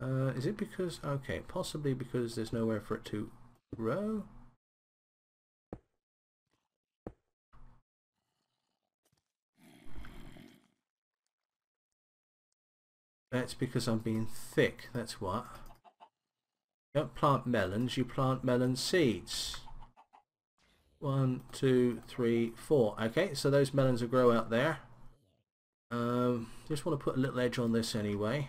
Is it because... okay, possibly because there's nowhere for it to grow? That's because I'm being thick, that's what. You don't plant melons, you plant melon seeds. 1, 2, 3, 4. Okay, so those melons will grow out there. Just want to put a little edge on this anyway.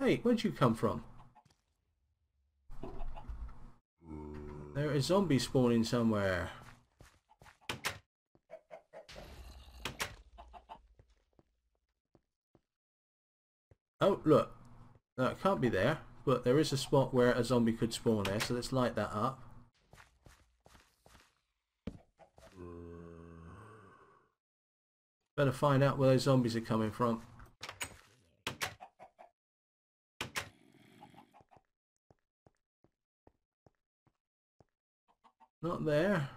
Hey, where'd you come from? There is zombie spawning somewhere. Oh, look. No, it can't be there, but there is a spot where a zombie could spawn there, so let's light that up. Better find out where those zombies are coming from. Not there.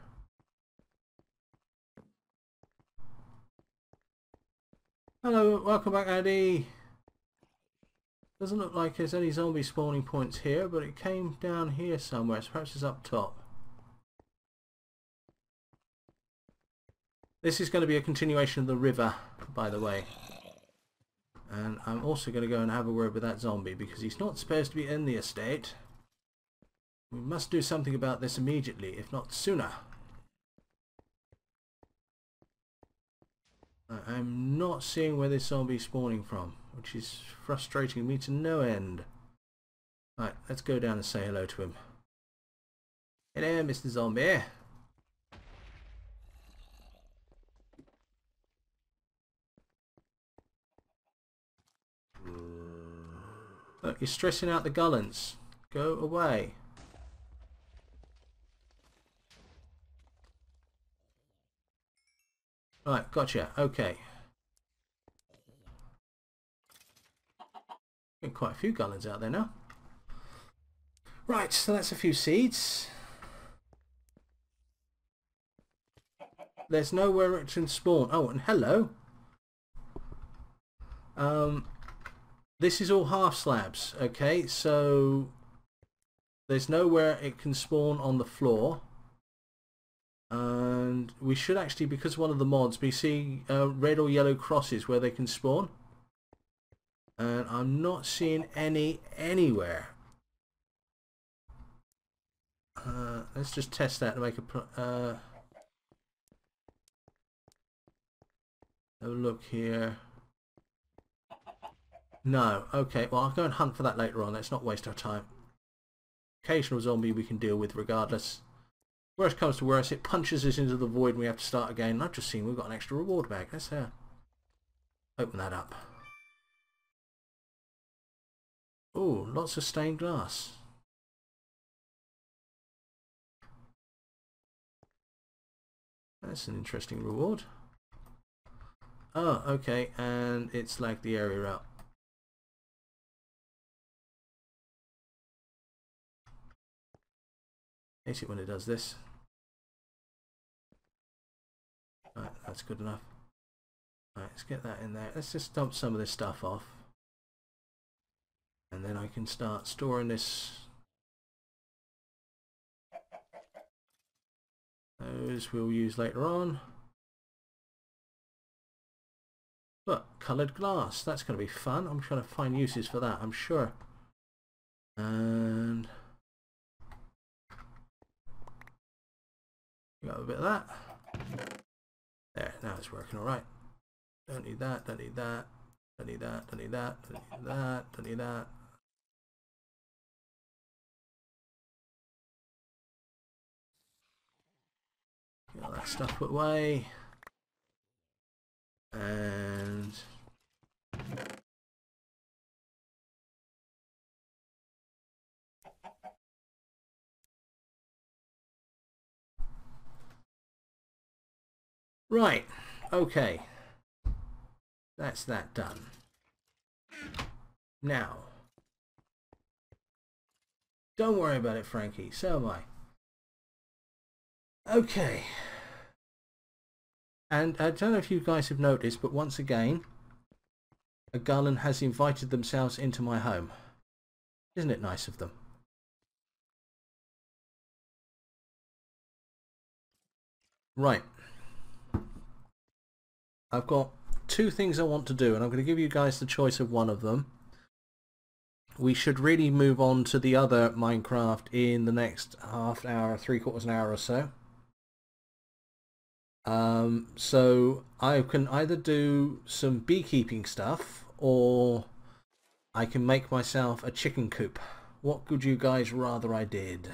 Hello, welcome back, Andy. Doesn't look like there's any zombie spawning points here, but it came down here somewhere, so perhaps it's up top. This is going to be a continuation of the river, by the way. And I'm also going to go and have a word with that zombie, because he's not supposed to be in the estate. We must do something about this immediately, if not sooner. I'm not seeing where this zombie is spawning from, which is frustrating me to no end. Right, let's go down and say hello to him. Hello, Mr. Zombie. Look, you're stressing out the gullants. Go away. Right, gotcha, okay. Got quite a few gullens out there now. Right, so that's a few seeds. There's nowhere it can spawn. Oh, and hello. This is all half slabs, okay, so there's nowhere it can spawn on the floor. And we should actually, because one of the mods, be seeing red or yellow crosses where they can spawn. And I'm not seeing any anywhere. Let's just test that to make a... have a look here. No, okay, well I'll go and hunt for that later on, let's not waste our time. Occasional zombie we can deal with regardless. Worst comes to worst, it punches us into the void and we have to start again. And I've just seen we've got an extra reward bag. Let's open that up. Ooh, lots of stained glass. That's an interesting reward. Oh, okay, and it's like the area out. I hate it when it does this. Right, that's good enough. Right, let's get that in there. Let's just dump some of this stuff off. And then I can start storing this. Those we'll use later on. Look, coloured glass. That's going to be fun. I'm trying to find uses for that, I'm sure. And... got a bit of that. There, now it's working alright. Don't need that, don't need that, don't need that, don't need that, don't need that, don't need that. Get all that stuff put away. And... right, okay, that's that done. Now, don't worry about it, Frankie, so am I. Okay, And I don't know if you guys have noticed, but once again, a garland has invited themselves into my home. Isn't it nice of them? Right. I've got two things I want to do, and I'm going to give you guys the choice of one of them. We should really move on to the other Minecraft in the next half hour, three-quarters an hour or so. So I can either do some beekeeping stuff, or I can make myself a chicken coop. What would you guys rather I did?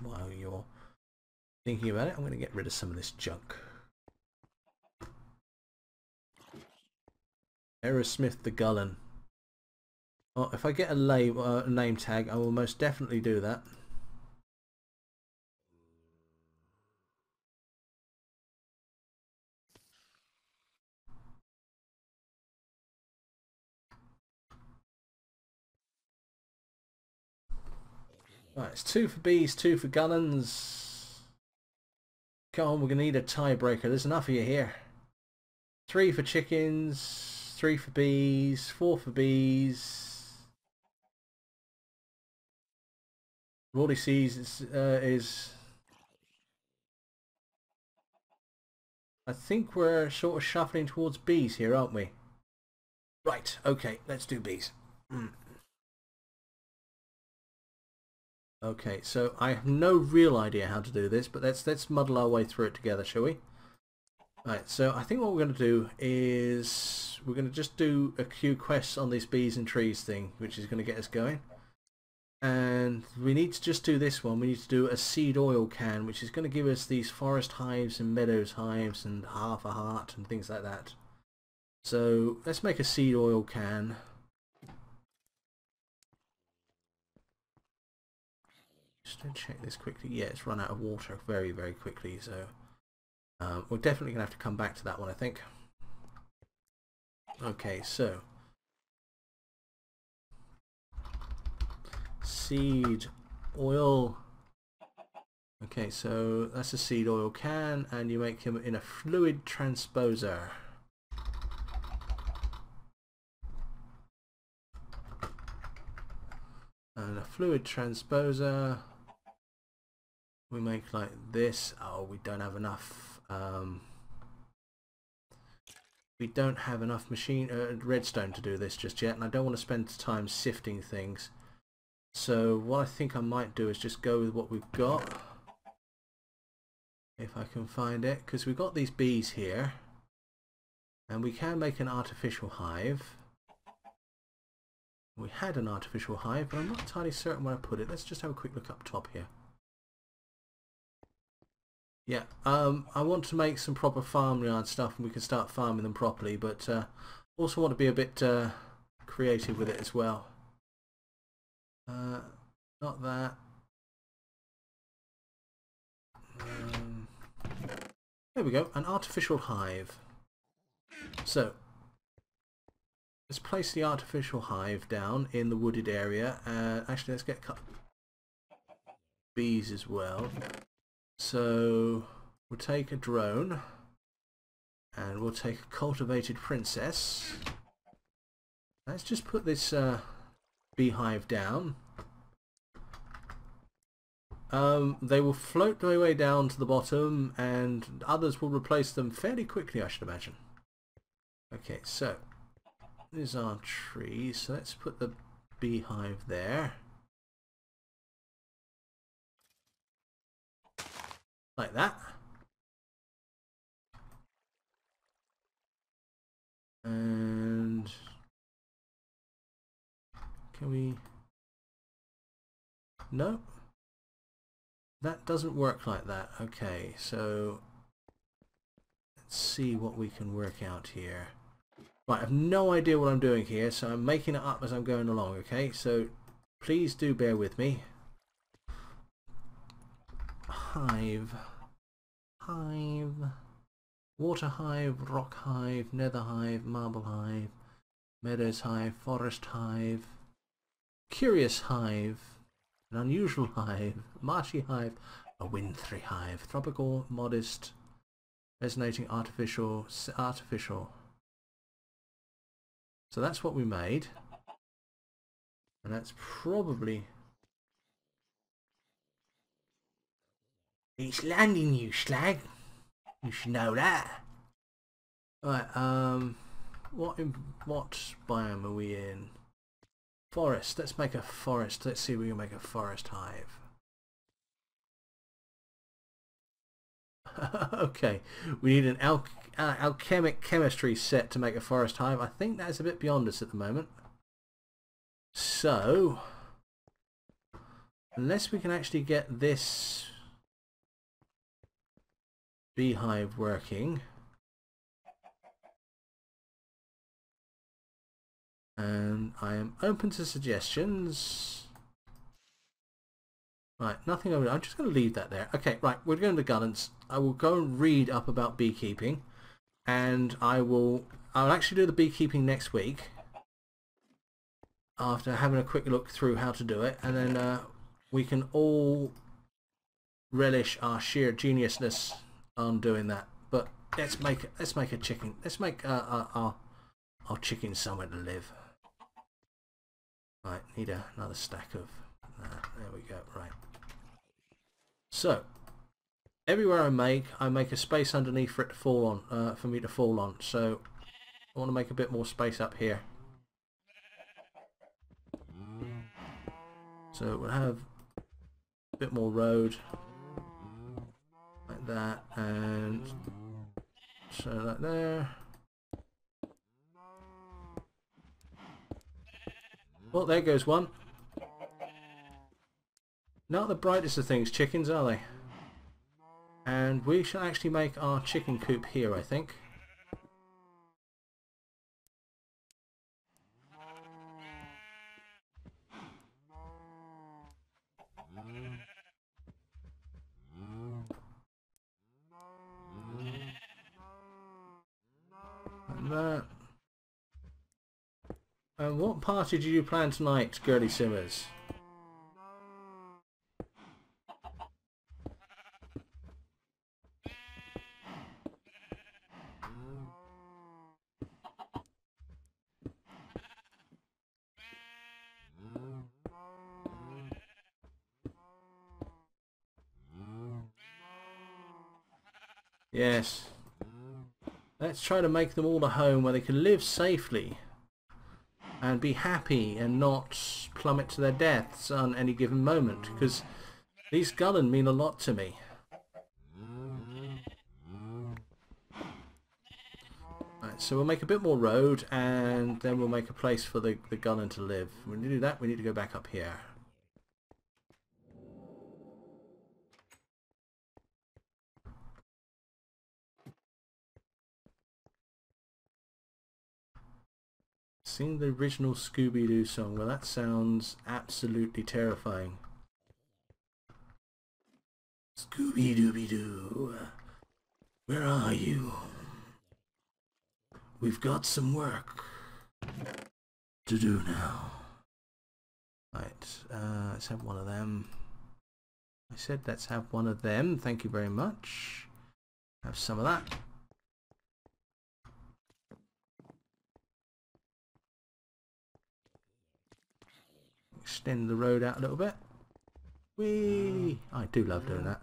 While you're thinking about it, I'm going to get rid of some of this junk. Aerosmith the Gullen. Oh, if I get a name tag, I will most definitely do that. Right, it's two for bees, two for gullens. Come on, we're going to need a tiebreaker. There's enough of you here. Three for chickens, three for bees, four for bees. All he sees is... I think we're sort of shuffling towards bees here, aren't we? Right, okay, let's do bees. Okay, so I have no real idea how to do this, but let's muddle our way through it together, shall we? Alright, so I think what we're going to do is we're going to just do a few quests on this bees and trees thing, which is going to get us going. And we need to just do this one. We need to do a seed oil can, which is going to give us these forest hives and meadows hives and half a heart and things like that. So let's make a seed oil can. Just to check this quickly. Yeah, it's run out of water very, very quickly, so we're definitely going to have to come back to that one, I think. Okay, so seed oil. Okay, so that's a seed oil can, and you make him in a fluid transposer. And a fluid transposer... we make like this. Oh, we don't have enough machine redstone to do this just yet, and I don't want to spend time sifting things, so what I think I might do is just go with what we've got if I can find it, because we've got these bees here and we can make an artificial hive. We had an artificial hive, but I'm not entirely certain where I put it. Let's just have a quick look up top here. Yeah, I want to make some proper farmyard stuff, and we can start farming them properly, but also want to be a bit creative with it as well. Not that. There we go, an artificial hive. So, let's place the artificial hive down in the wooded area. Actually, let's get a couple bees as well. So we'll take a drone and we'll take a cultivated princess. Let's just put this beehive down. They will float their way down to the bottom, and others will replace them fairly quickly, I should imagine. Okay, so there's our tree, so let's put the beehive there. Like that. And can we... no. That doesn't work like that. Okay, so let's see what we can work out here. Right, I have no idea what I'm doing here, so I'm making it up as I'm going along, okay? So please do bear with me. Hive, water hive, rock hive, nether hive, marble hive, meadows hive, forest hive, curious hive, an unusual hive, marshy hive, a wintry hive, tropical, modest, Resonating artificial. So that's what we made. And that's probably... It's landing, you slag. You should know that. Alright, what biome are we in? Forest. Let's make a forest. Let's see if we can make a forest hive. Okay, we need an alchemic chemistry set to make a forest hive. I think that's a bit beyond us at the moment. So, unless we can actually get this beehive working, and I am open to suggestions. Right, nothing over there. I'm just going to leave that there. Okay, right, we're going to guidance. I will go and read up about beekeeping, and I'll actually do the beekeeping next week after having a quick look through how to do it, and then we can all relish our sheer geniusness on doing that. But let's make a chicken. Let's make our chicken somewhere to live. Right, need another stack of. There we go. Right. So everywhere I make a space underneath for it to fall on, for me to fall on. So I want to make a bit more space up here. So we'll have a bit more road like that, and so like there. Well, there goes one. Not the brightest of things, chickens, are they? And we shall actually make our chicken coop here, I think. And that. And what party do you plan tonight, Girly Simmers? Yes. Let's try to make them all a home where they can live safely and be happy and not plummet to their deaths on any given moment, because these gullen mean a lot to me. Right, so we'll make a bit more road, and then we'll make a place for the gullen to live. When we do that, we need to go back up here. Sing the original Scooby-Doo song. Well, that sounds absolutely terrifying. Scooby-Dooby-Doo, where are you? We've got some work to do now. Right, let's have one of them. I said let's have one of them. Thank you very much. Have some of that. Extend the road out a little bit. Whee! I do love doing that.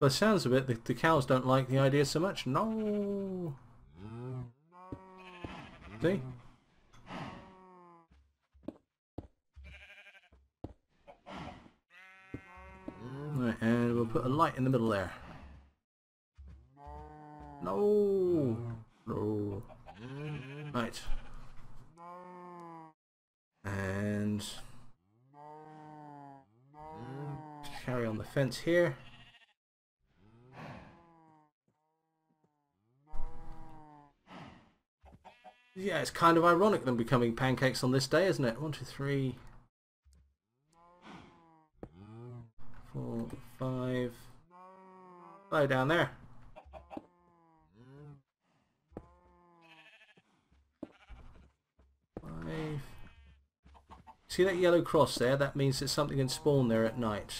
By the sounds of it, the cows don't like the idea so much. No! See? And we'll put a light in the middle there. No! No. Right. And... carry on the fence here. Yeah, it's kind of ironic them becoming pancakes on this day, isn't it? 1, 2, 3... 4, 5, 5 down there. See that yellow cross there? That means that something can spawn there at night.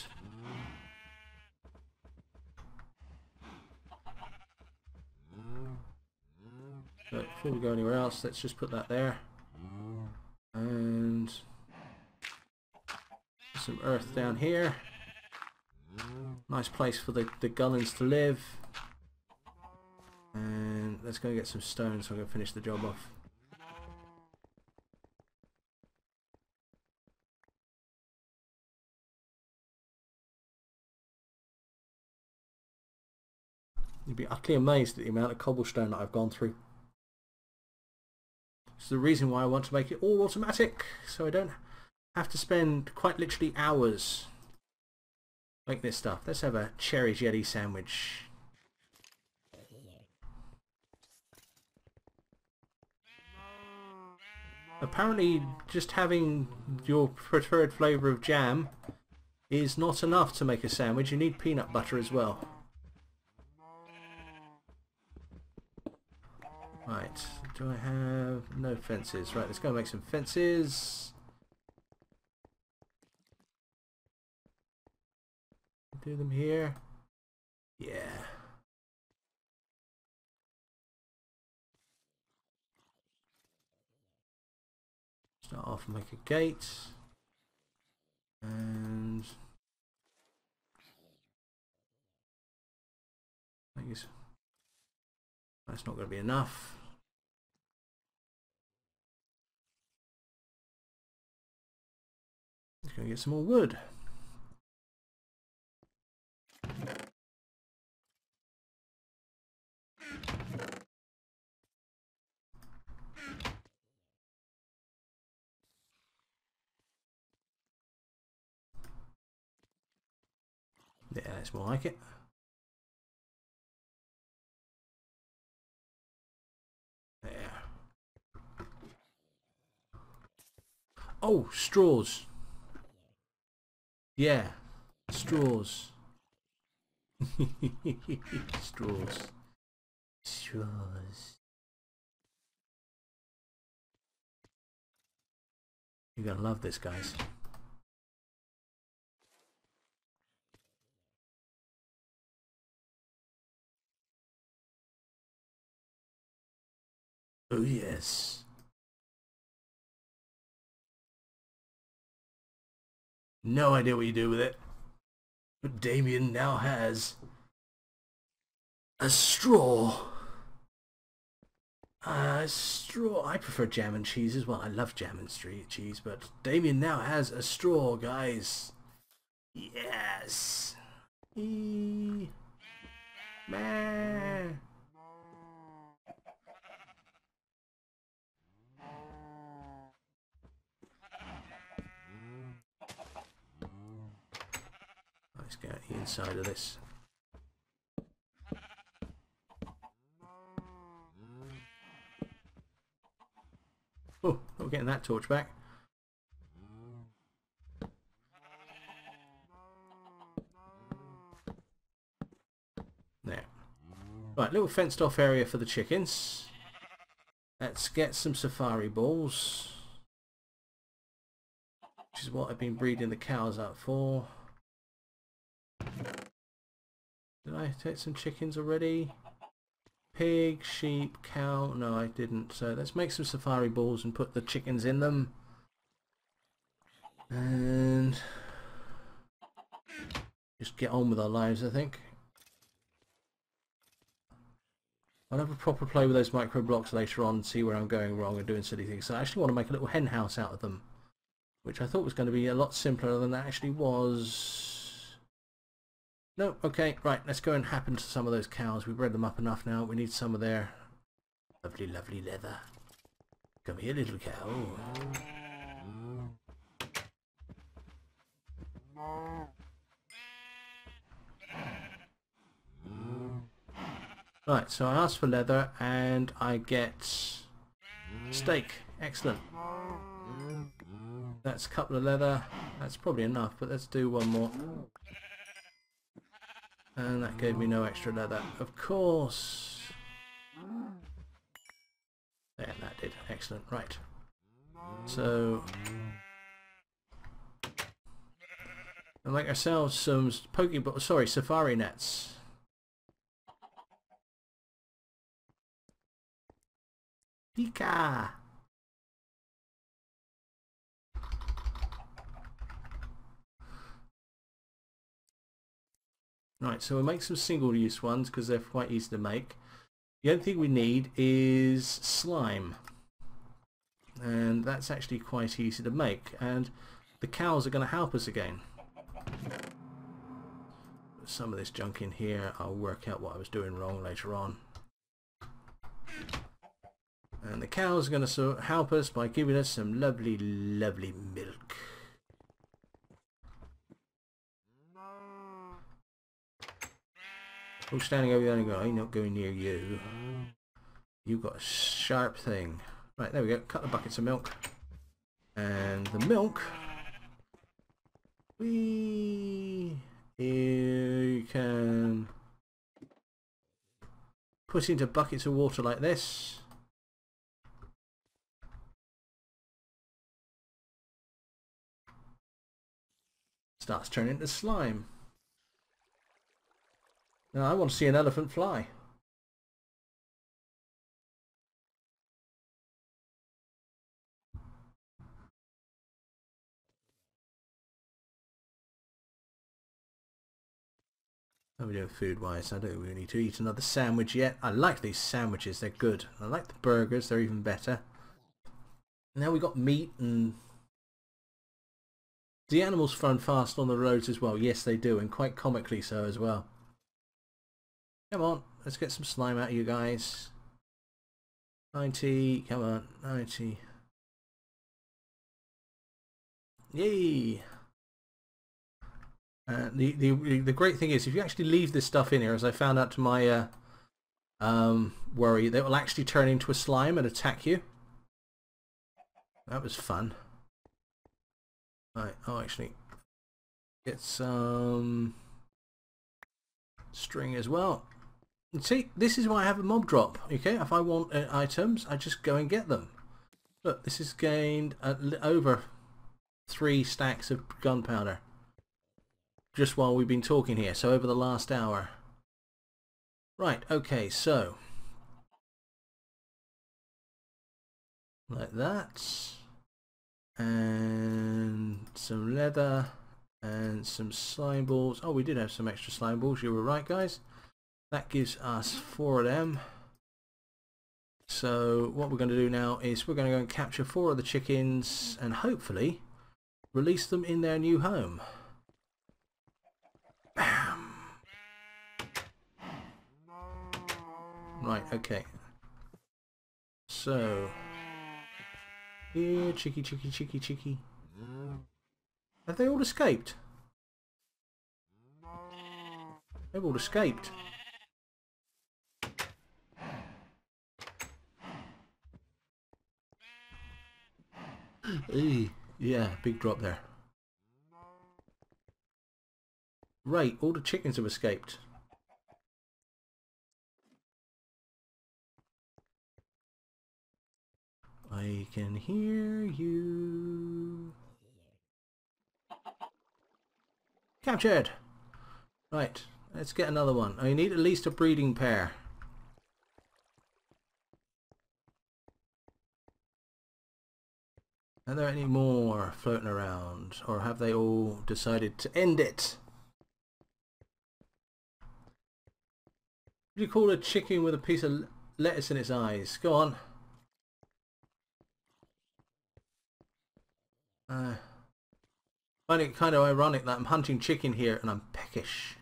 But before we go anywhere else, let's just put that there. And some earth down here. Nice place for the gullens to live. And let's go and get some stone so I can finish the job off. You'd be utterly amazed at the amount of cobblestone that I've gone through. It's the reason why I want to make it all automatic, so I don't have to spend quite literally hours making this stuff. Let's have a cherry jelly sandwich. Apparently just having your preferred flavour of jam is not enough to make a sandwich. You need peanut butter as well. Right, do I have no fences? Right, let's go and make some fences. Do them here. Yeah. Start off and make a gate. And I guess that's not going to be enough. Just going to get some more wood. Yeah, that's more like it. There. Oh, straws. Yeah, straws. Straws. Straws. You're gonna love this, guys. Oh yes. No idea what you do with it. But Damien now has a straw. A straw. I prefer jam and cheese as well. I love jam and cheese, but Damien now has a straw, guys. Yes. Man. Let's get the inside of this. Oh, not getting that torch back. There. Right, little fenced off area for the chickens. Let's get some safari balls, which is what I've been breeding the cows up for. Did I take some chickens already? Pig, sheep, cow? No, I didn't. So let's make some safari balls and put the chickens in them. And just get on with our lives, I think. I'll have a proper play with those micro blocks later on and see where I'm going wrong and doing silly things. So I actually want to make a little hen house out of them, which I thought was going to be a lot simpler than that actually was. No, okay, right, let's go and happen to some of those cows. We've bred them up enough now. We need some of their lovely, lovely leather. Come here, little cow. Right, so I asked for leather and I get steak. Excellent. That's a couple of leather. That's probably enough, but let's do one more. And that gave me no extra leather, of course. There, that did. Excellent. Right. So, and make ourselves some Pokeball, sorry, Safari nets. Pika! Right, so we'll make some single-use ones because they're quite easy to make. The only thing we need is slime, and that's actually quite easy to make, and the cows are going to help us again. Some of this junk in here, I'll work out what I was doing wrong later on. And the cows are going to help us by giving us some lovely, lovely milk. Who's standing over there and go, I'm not going near you. You've got a sharp thing. Right, there we go. Cut the buckets of milk. And the milk we can put into buckets of water like this. Starts turning into slime. Now I want to see an elephant fly. How are we doing food-wise? I don't think we need to eat another sandwich yet. I like these sandwiches, they're good. I like the burgers, they're even better. Now we got meat, and the animals run fast on the roads as well. Yes they do, and quite comically so as well. Come on, let's get some slime out of you guys. 90, come on, 90. Yay! The great thing is, if you actually leave this stuff in here, as I found out to my worry, they will actually turn into a slime and attack you. That was fun. Right, oh actually, get some string as well. See, this is why I have a mob drop. Okay, if I want items, I just go and get them. Look, this has gained over 3 stacks of gunpowder just while we've been talking here, so over the last hour. Right, okay, so like that, and some leather and some slime balls. Oh, we did have some extra slime balls, you were right guys. That gives us 4 of them. So what we're going to do now is we're going to go and capture 4 of the chickens and hopefully release them in their new home. Bam! Right, okay. So here, chicky, chicky, chicky, chicky. Have they all escaped? They've all escaped. Yeah, big drop there. Right, all the chickens have escaped. I can hear you. Captured! Right, let's get another one. I need at least a breeding pair. Are there any more floating around, or have they all decided to end it? What do you call a chicken with a piece of lettuce in its eyes? Go on. I find it kind of ironic that I'm hunting chicken here and I'm peckish.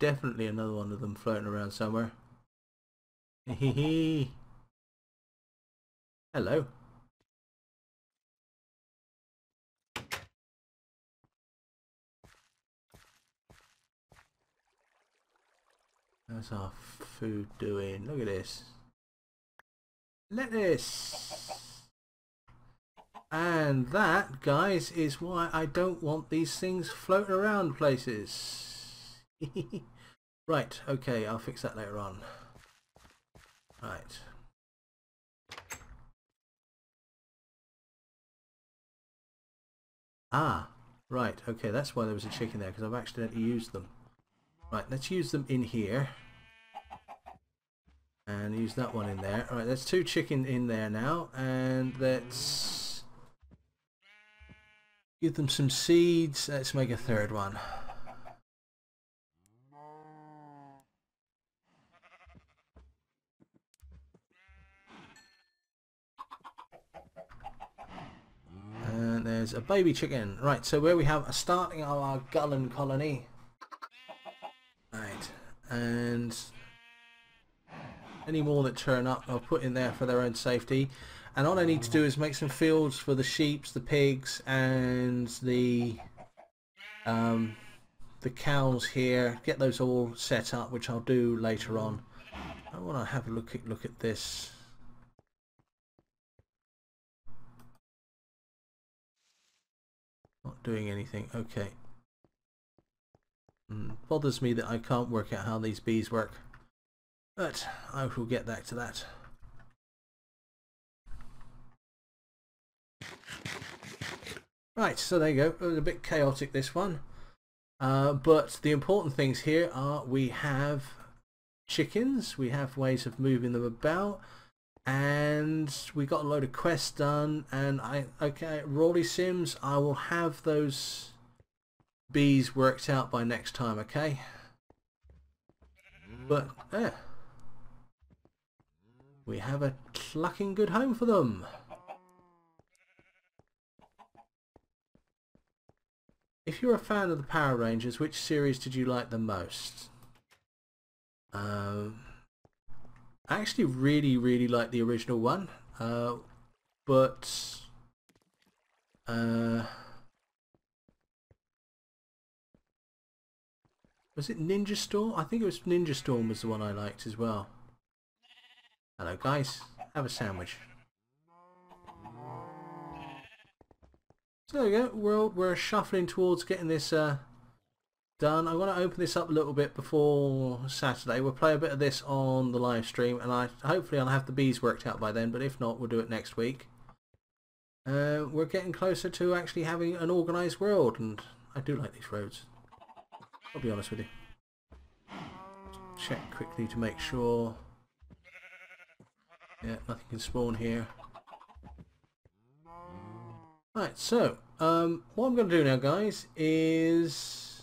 Definitely another one of them floating around somewhere. Hehehe. Hello. How's our food doing? Look at this. Lettuce! And that, guys, is why I don't want these things floating around places. Right, okay, I'll fix that later on. Right. Ah, right, okay, that's why there was a chicken there, because I've accidentally used them. Right, let's use them in here. And use that one in there. Alright, there's two chicken in there now, and let's give them some seeds. Let's make a third one. And there's a baby chicken. Right, so where we have a starting of our gullen colony. Right, and any more that turn up I'll put in there for their own safety, and all I need to do is make some fields for the sheep, the pigs and the cows here, get those all set up, which I'll do later on. I want to have a look at this. Not doing anything, okay. Bothers me that I can't work out how these bees work. But I will get back to that. Right, so there you go. It was a bit chaotic, this one. But the important things here are we have chickens, we have ways of moving them about, and we got a load of quests done. And okay, Rory Sims, I will have those bees worked out by next time, okay? But yeah, we have a clucking good home for them. If you're a fan of the Power Rangers, which series did you like the most? I actually really like the original one, but was it Ninja Storm? I think it was Ninja Storm was the one I liked as well. Hello guys, have a sandwich. So there we go, we're shuffling towards getting this done. I want to open this up a little bit before Saturday. We'll play a bit of this on the live stream, and hopefully I'll have the bees worked out by then, but if not, we'll do it next week. We're getting closer to actually having an organised world, and I do like these roads. I'll be honest with you. Just check quickly to make sure. Yeah, nothing can spawn here. Right, so what I'm going to do now, guys, is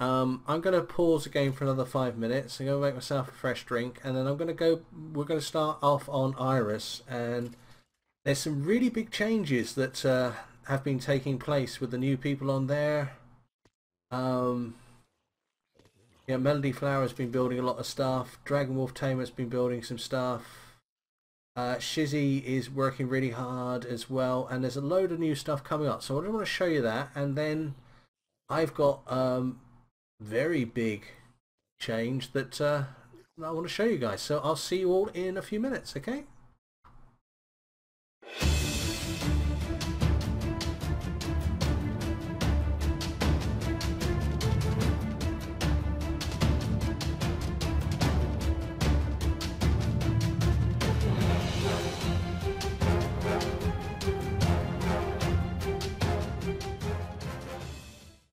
I'm going to pause the game for another 5 minutes. I'm going to make myself a fresh drink, and then I'm going to go. We're going to start off on Iris, and there's some really big changes that have been taking place with the new people on there. Yeah, Melody Flower has been building a lot of stuff. Dragon Wolf Tamer has been building some stuff. Shizzy is working really hard as well, and there's a load of new stuff coming up. So I want to show you that, and then I've got very big change that I want to show you guys. So I'll see you all in a few minutes, okay?